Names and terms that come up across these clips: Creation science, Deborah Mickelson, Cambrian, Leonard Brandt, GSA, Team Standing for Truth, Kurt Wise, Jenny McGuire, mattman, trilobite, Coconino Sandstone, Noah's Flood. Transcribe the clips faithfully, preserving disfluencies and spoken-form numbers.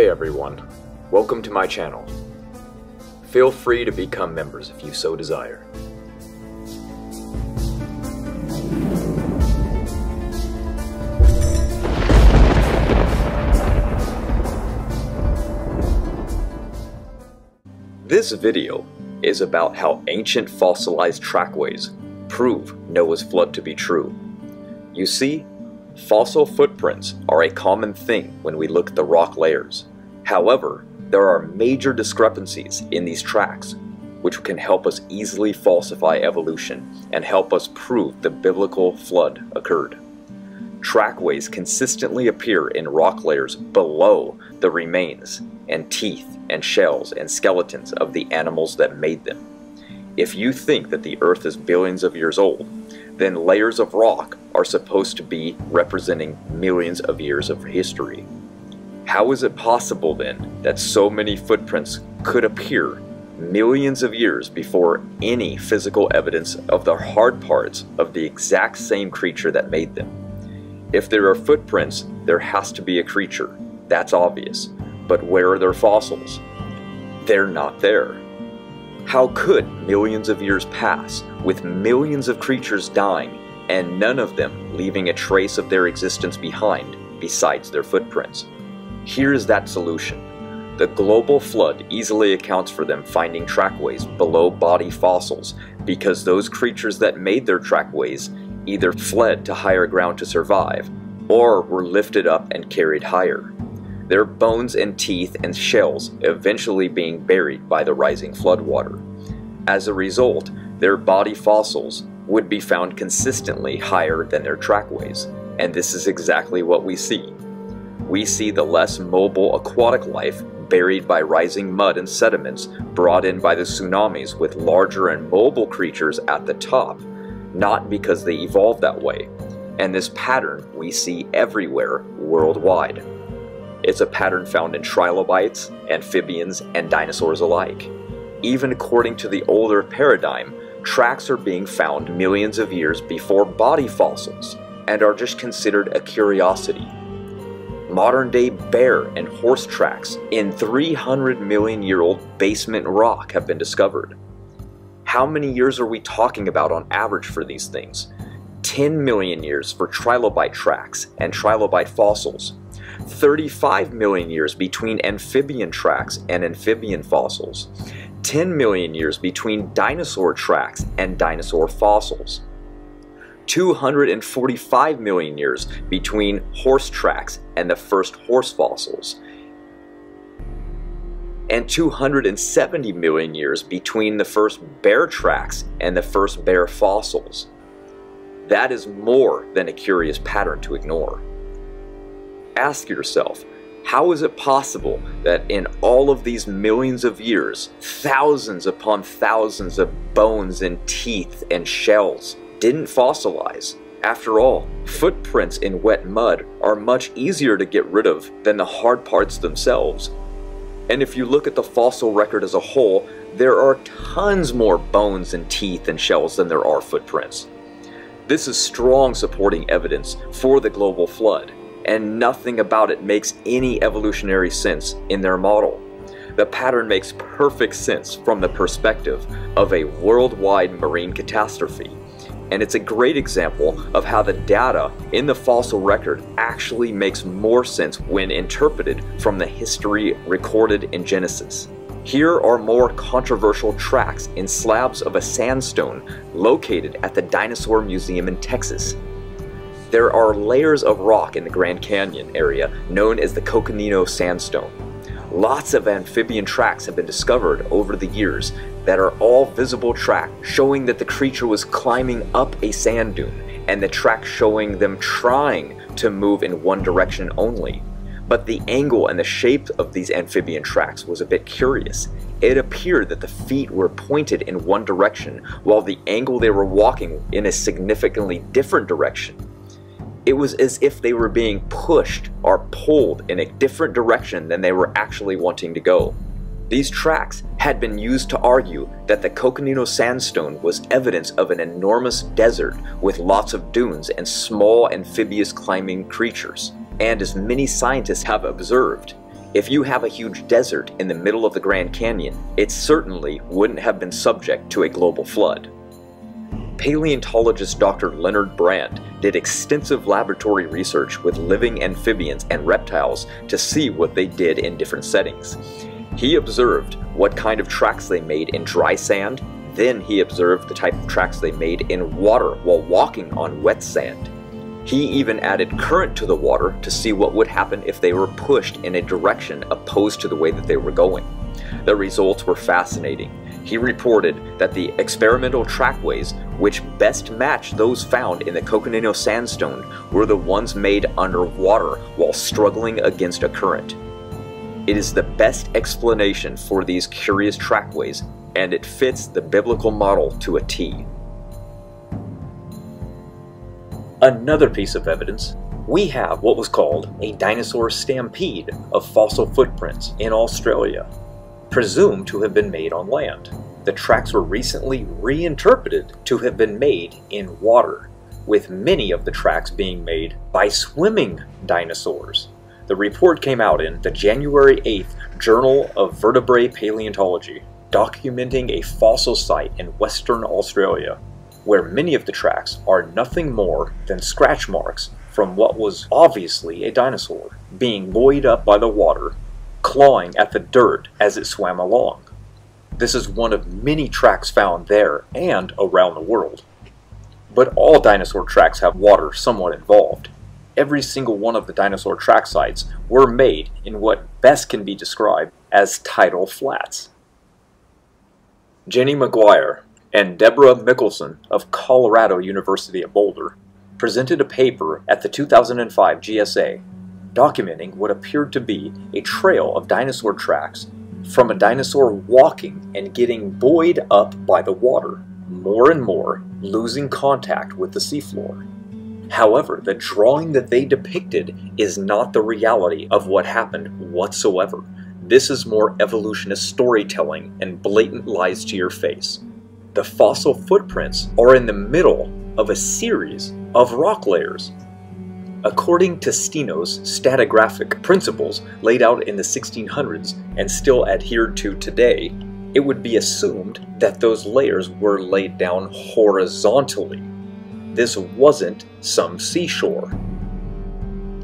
Hey everyone, welcome to my channel. Feel free to become members if you so desire. This video is about how ancient fossilized trackways prove Noah's flood to be true. You see, fossil footprints are a common thing when we look at the rock layers. However, there are major discrepancies in these tracks, which can help us easily falsify evolution and help us prove the biblical flood occurred. Trackways consistently appear in rock layers below the remains and teeth and shells and skeletons of the animals that made them. If you think that the Earth is billions of years old, then layers of rock are supposed to be representing millions of years of history. How is it possible then that so many footprints could appear millions of years before any physical evidence of the hard parts of the exact same creature that made them? If there are footprints, there has to be a creature. That's obvious. But where are their fossils? They're not there. How could millions of years pass with millions of creatures dying and none of them leaving a trace of their existence behind besides their footprints? Here is that solution. The global flood easily accounts for them finding trackways below body fossils because those creatures that made their trackways either fled to higher ground to survive or were lifted up and carried higher, their bones and teeth and shells eventually being buried by the rising floodwater. As a result, their body fossils would be found consistently higher than their trackways, and this is exactly what we see. We see the less mobile aquatic life buried by rising mud and sediments brought in by the tsunamis with larger and mobile creatures at the top, not because they evolved that way, and this pattern we see everywhere worldwide. It's a pattern found in trilobites, amphibians, and dinosaurs alike. Even according to the older paradigm, tracks are being found millions of years before body fossils and are just considered a curiosity. Modern-day bear and horse tracks in three hundred million year old basement rock have been discovered. How many years are we talking about on average for these things? ten million years for trilobite tracks and trilobite fossils. thirty-five million years between amphibian tracks and amphibian fossils, ten million years between dinosaur tracks and dinosaur fossils, two hundred forty-five million years between horse tracks and the first horse fossils, and two hundred seventy million years between the first bear tracks and the first bear fossils. That is more than a curious pattern to ignore. Ask yourself, how is it possible that in all of these millions of years, thousands upon thousands of bones and teeth and shells didn't fossilize? After all, footprints in wet mud are much easier to get rid of than the hard parts themselves. And if you look at the fossil record as a whole, there are tons more bones and teeth and shells than there are footprints. This is strong supporting evidence for the global flood, and nothing about it makes any evolutionary sense in their model. The pattern makes perfect sense from the perspective of a worldwide marine catastrophe, and it's a great example of how the data in the fossil record actually makes more sense when interpreted from the history recorded in Genesis. Here are more controversial tracks in slabs of a sandstone located at the Dinosaur Museum in Texas. There are layers of rock in the Grand Canyon area known as the Coconino Sandstone. Lots of amphibian tracks have been discovered over the years that are all visible tracks showing that the creature was climbing up a sand dune, and the track showing them trying to move in one direction only. But the angle and the shape of these amphibian tracks was a bit curious. It appeared that the feet were pointed in one direction while the angle they were walking in a significantly different direction. It was as if they were being pushed or pulled in a different direction than they were actually wanting to go. These tracks had been used to argue that the Coconino Sandstone was evidence of an enormous desert with lots of dunes and small amphibious climbing creatures. And as many scientists have observed, If you have a huge desert in the middle of the Grand Canyon, it certainly wouldn't have been subject to a global flood. Paleontologist Doctor Leonard Brandt did extensive laboratory research with living amphibians and reptiles to see what they did in different settings. He observed what kind of tracks they made in dry sand, then he observed the type of tracks they made in water while walking on wet sand. He even added current to the water to see what would happen if they were pushed in a direction opposed to the way that they were going. The results were fascinating. He reported that the experimental trackways which best matched those found in the Coconino Sandstone were the ones made underwater while struggling against a current. It is the best explanation for these curious trackways, and it fits the biblical model to a T. Another piece of evidence, we have what was called a dinosaur stampede of fossil footprints in Australia, presumed to have been made on land. The tracks were recently reinterpreted to have been made in water, with many of the tracks being made by swimming dinosaurs. The report came out in the January eighth Journal of Vertebrate Paleontology, documenting a fossil site in Western Australia, where many of the tracks are nothing more than scratch marks from what was obviously a dinosaur, being buoyed up by the water, clawing at the dirt as it swam along. This is one of many tracks found there and around the world. But all dinosaur tracks have water somewhat involved. Every single one of the dinosaur track sites were made in what best can be described as tidal flats. Jenny McGuire and Deborah Mickelson of Colorado University at Boulder presented a paper at the two thousand five G S A documenting what appeared to be a trail of dinosaur tracks from a dinosaur walking and getting buoyed up by the water, more and more losing contact with the seafloor. However, the drawing that they depicted is not the reality of what happened whatsoever. This is more evolutionist storytelling and blatant lies to your face. The fossil footprints are in the middle of a series of rock layers. According to Steno's stratigraphic principles laid out in the sixteen hundreds and still adhered to today, it would be assumed that those layers were laid down horizontally. This wasn't some seashore.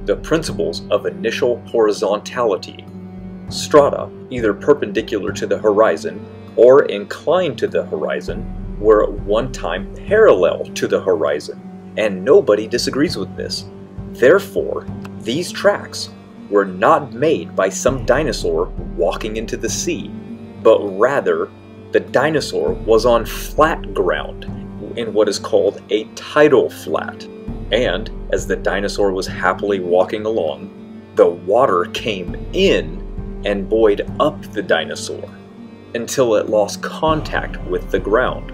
The principles of initial horizontality, strata either perpendicular to the horizon or inclined to the horizon, were at one time parallel to the horizon, and nobody disagrees with this. Therefore, these tracks were not made by some dinosaur walking into the sea, but rather the dinosaur was on flat ground in what is called a tidal flat. And as the dinosaur was happily walking along, the water came in and buoyed up the dinosaur until it lost contact with the ground.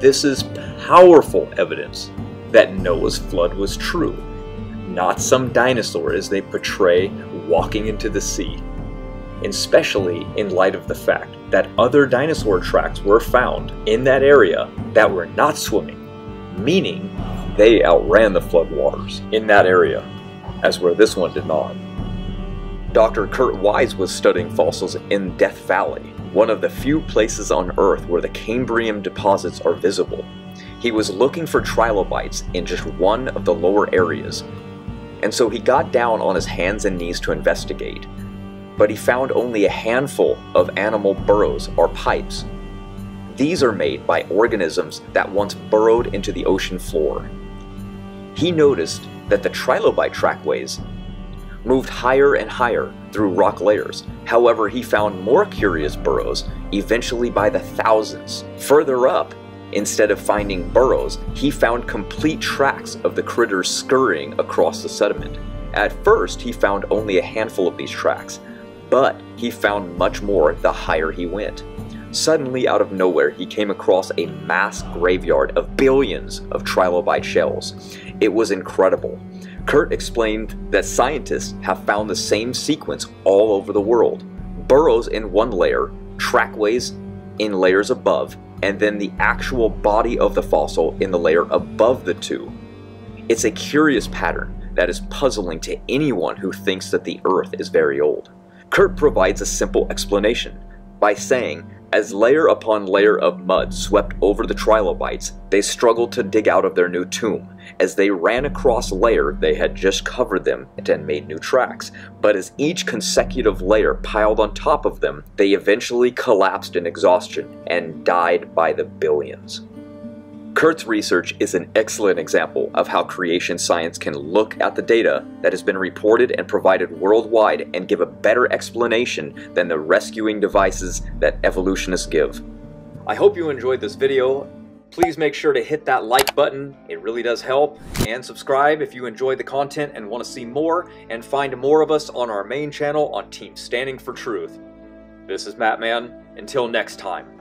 This is powerful evidence that Noah's flood was true, not some dinosaur as they portray walking into the sea, especially in light of the fact that other dinosaur tracks were found in that area that were not swimming, meaning they outran the floodwaters in that area, as where this one did not. Doctor Kurt Wise was studying fossils in Death Valley, one of the few places on Earth where the Cambrian deposits are visible. He was looking for trilobites in just one of the lower areas, and so he got down on his hands and knees to investigate, but he found only a handful of animal burrows or pipes. These are made by organisms that once burrowed into the ocean floor. He noticed that the trilobite trackways moved higher and higher through rock layers. However, he found more curious burrows, eventually by the thousands. Further up, instead of finding burrows, he found complete tracks of the critters scurrying across the sediment. At first, he found only a handful of these tracks, but he found much more the higher he went. Suddenly, out of nowhere, he came across a mass graveyard of billions of trilobite shells. It was incredible. Kurt explained that scientists have found the same sequence all over the world. Burrows in one layer, trackways in layers above, and then the actual body of the fossil in the layer above the two. It's a curious pattern that is puzzling to anyone who thinks that the Earth is very old. Kurt provides a simple explanation by saying, as layer upon layer of mud swept over the trilobites, they struggled to dig out of their new tomb. As they ran across layer, they had just covered them and made new tracks, but as each consecutive layer piled on top of them, they eventually collapsed in exhaustion and died by the billions. Kurt's research is an excellent example of how creation science can look at the data that has been reported and provided worldwide and give a better explanation than the rescuing devices that evolutionists give. I hope you enjoyed this video. Please make sure to hit that like button, it really does help, and subscribe if you enjoyed the content and want to see more, and find more of us on our main channel on Team Standing for Truth. This is Matt Man, until next time.